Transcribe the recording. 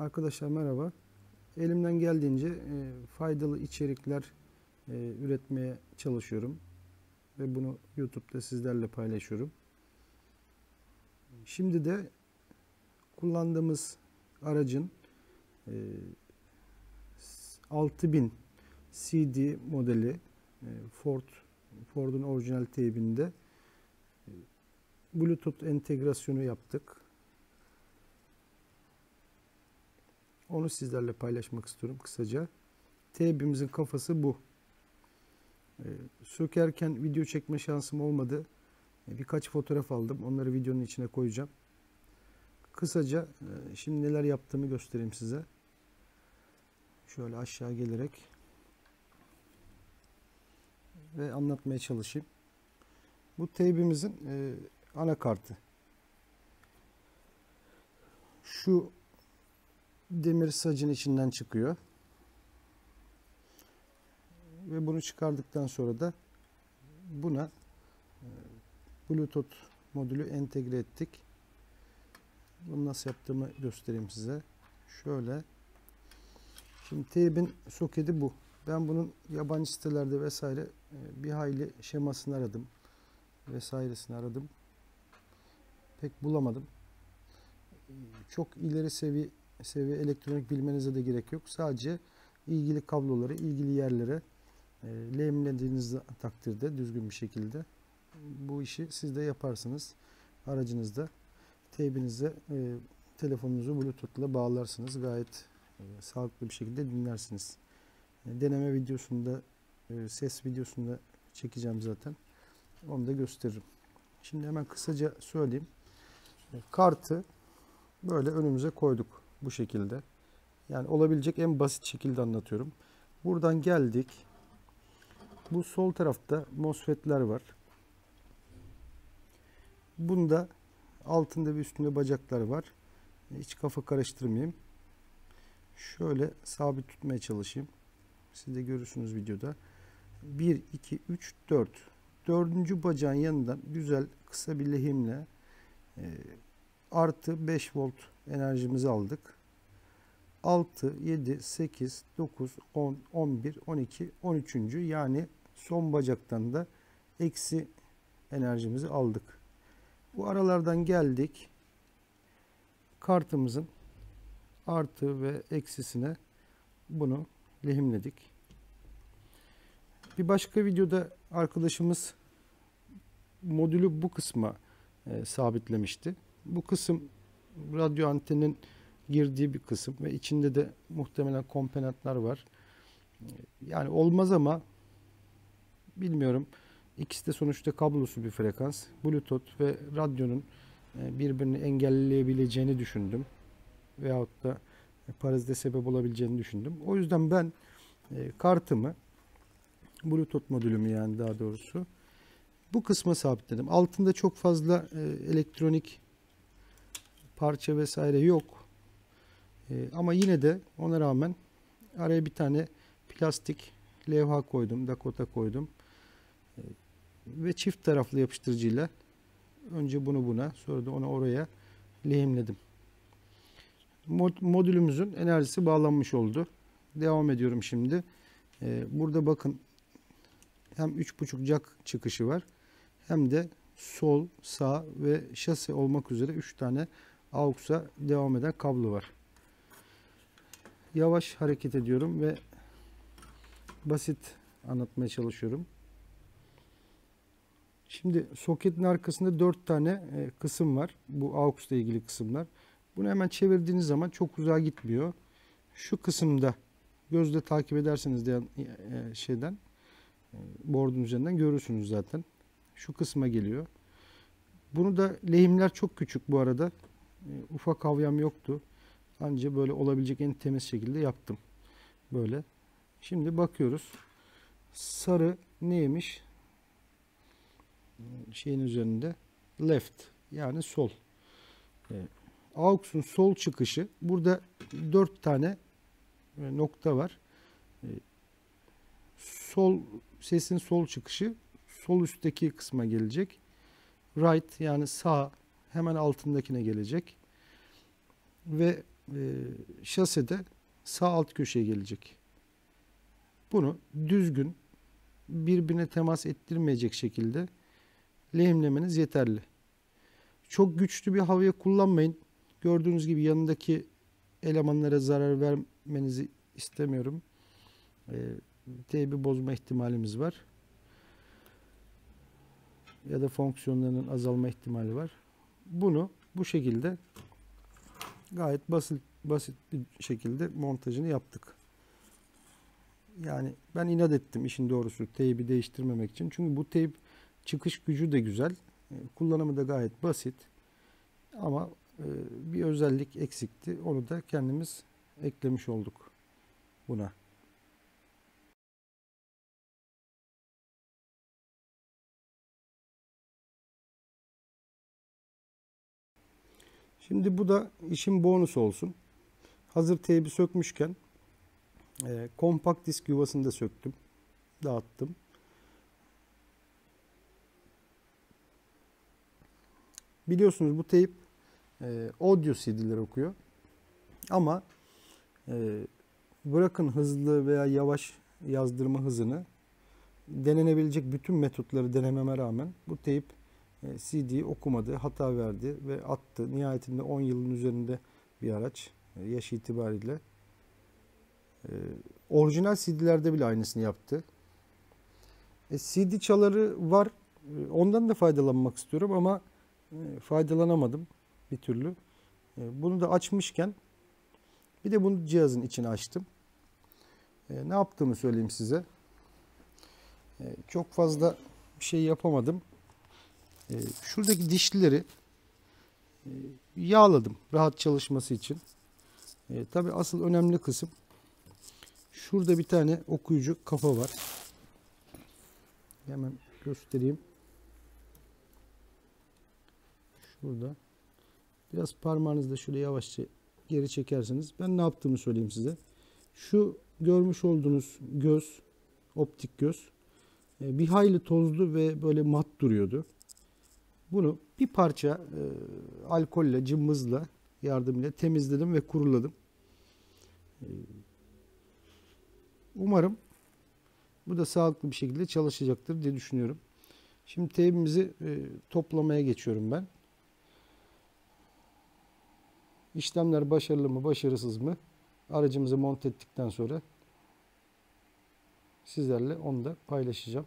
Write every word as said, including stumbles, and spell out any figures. Arkadaşlar merhaba. Elimden geldiğince e, faydalı içerikler e, üretmeye çalışıyorum. Ve bunu YouTube'da sizlerle paylaşıyorum. Şimdi de kullandığımız aracın e, altı bin C D modeli e, Ford Ford'un orijinal teybinde e, Bluetooth entegrasyonu yaptık. Onu sizlerle paylaşmak istiyorum kısaca. Teybimizin kafası bu. E, sökerken video çekme şansım olmadı. E, birkaç fotoğraf aldım. Onları videonun içine koyacağım. Kısaca e, şimdi neler yaptığımı göstereyim size. Şöyle aşağı gelerek ve anlatmaya çalışayım. Bu teybimizin e, anakartı. Şu demir sacın içinden çıkıyor. Ve bunu çıkardıktan sonra da buna Bluetooth modülü entegre ettik. Bunu nasıl yaptığımı göstereyim size. Şöyle. Şimdi teybin soketi bu. Ben bunun yabancı sitelerde vesaire bir hayli şemasını aradım. Vesairesini aradım. Pek bulamadım. Çok ileri seviye seviye elektronik bilmenize de gerek yok. Sadece ilgili kabloları, ilgili yerlere e, lehimlediğiniz takdirde düzgün bir şekilde bu işi siz de yaparsınız. Aracınızda teybinize e, telefonunuzu Bluetooth ile bağlarsınız. Gayet e, sağlıklı bir şekilde dinlersiniz. E, deneme videosunda, e, ses videosunda çekeceğim zaten. Onu da gösteririm. Şimdi hemen kısaca söyleyeyim. E, kartı böyle önümüze koyduk. Bu şekilde. Yani olabilecek en basit şekilde anlatıyorum. Buradan geldik. Bu sol tarafta MOSFET'ler var. Bunda altında ve üstünde bacaklar var. Hiç kafa karıştırmayayım. Şöyle sabit tutmaya çalışayım. Siz de görürsünüz videoda. bir, iki, üç, dört. Dördüncü bacağın yanından güzel kısa bir lehimle e, artı beş volt enerjimizi aldık. altı, yedi, sekiz, dokuz, on, on bir, on iki, on üç. Yani son bacaktan da eksi enerjimizi aldık. Bu aralardan geldik. Kartımızın artı ve eksisine bunu lehimledik. Bir başka videoda arkadaşımız modülü bu kısma e, sabitlemişti. Bu kısım radyo antenin girdiği bir kısım ve içinde de muhtemelen komponentler var. Yani olmaz ama bilmiyorum. İkisi de sonuçta kablosu bir frekans. Bluetooth ve radyonun birbirini engelleyebileceğini düşündüm. Veyahut da parazite sebep olabileceğini düşündüm. O yüzden ben kartımı, Bluetooth modülümü yani daha doğrusu bu kısma sabitledim. Altında çok fazla elektronik parça vesaire yok. Ee, ama yine de ona rağmen araya bir tane plastik levha koydum. Dakota koydum. Ee, ve çift taraflı yapıştırıcıyla önce bunu buna sonra da onu oraya lehimledim. Mod, modülümüzün enerjisi bağlanmış oldu. Devam ediyorum şimdi. Ee, burada bakın hem üç buçuk jack çıkışı var. Hem de sol, sağ ve şase olmak üzere üç tane A U X'a devam eden kablo var. Yavaş hareket ediyorum ve basit anlatmaya çalışıyorum. Şimdi soketin arkasında dört tane kısım var. Bu A U X ile ilgili kısımlar. Bunu hemen çevirdiğiniz zaman çok uzağa gitmiyor. Şu kısımda gözle takip ederseniz diye şeyden bordun üzerinden görürsünüz zaten. Şu kısma geliyor. Bunu da lehimler çok küçük bu arada. Ufak havyam yoktu. Ancak böyle olabilecek en temiz şekilde yaptım. Böyle. Şimdi bakıyoruz. Sarı neymiş? Şeyin üzerinde. Left. Yani sol. Evet. A U X'un sol çıkışı. Burada dört tane nokta var. Sol, sesin sol çıkışı sol üstteki kısma gelecek. Right yani sağ hemen altındakine gelecek. Ve şasede sağ alt köşeye gelecek. Bunu düzgün, birbirine temas ettirmeyecek şekilde lehimlemeniz yeterli. Çok güçlü bir havya kullanmayın. Gördüğünüz gibi yanındaki elemanlara zarar vermenizi istemiyorum. Ee, teybi bozma ihtimalimiz var. Ya da fonksiyonlarının azalma ihtimali var. Bunu bu şekilde gayet basit, basit bir şekilde montajını yaptık. Yani ben inat ettim işin doğrusu teybi değiştirmemek için. Çünkü bu teyp çıkış gücü de güzel. Kullanımı da gayet basit. Ama bir özellik eksikti. Onu da kendimiz eklemiş olduk buna. Şimdi bu da işin bonusu olsun. Hazır teybi sökmüşken e, kompakt disk yuvasını da söktüm. Dağıttım. Biliyorsunuz bu teyp e, audio C D'ler okuyor. Ama e, bırakın hızlı veya yavaş yazdırma hızını, denenebilecek bütün metotları denememe rağmen bu teyp C D'yi okumadı, hata verdi ve attı. Nihayetinde on yılın üzerinde bir araç yaş itibariyle. Ee, orijinal C D'lerde bile aynısını yaptı. E, C D çaları var. Ondan da faydalanmak istiyorum ama e, faydalanamadım bir türlü. E, bunu da açmışken bir de bunu cihazın içine açtım. E, ne yaptığımı söyleyeyim size. E, çok fazla bir şey yapamadım. Şuradaki dişlileri yağladım rahat çalışması için. E, tabii asıl önemli kısım şurada bir tane okuyucu kafa var. Hemen göstereyim. Şurada. Biraz parmağınızla şöyle yavaşça geri çekerseniz. Ben ne yaptığımı söyleyeyim size. Şu görmüş olduğunuz göz, optik göz e, bir hayli tozlu ve böyle mat duruyordu. Bunu bir parça e, alkolle, cımbızla yardımıyla temizledim ve kuruladım. E, umarım bu da sağlıklı bir şekilde çalışacaktır diye düşünüyorum. Şimdi teybimizi e, toplamaya geçiyorum ben. İşlemler başarılı mı, başarısız mı? Aracımızı monte ettikten sonra sizlerle onu da paylaşacağım.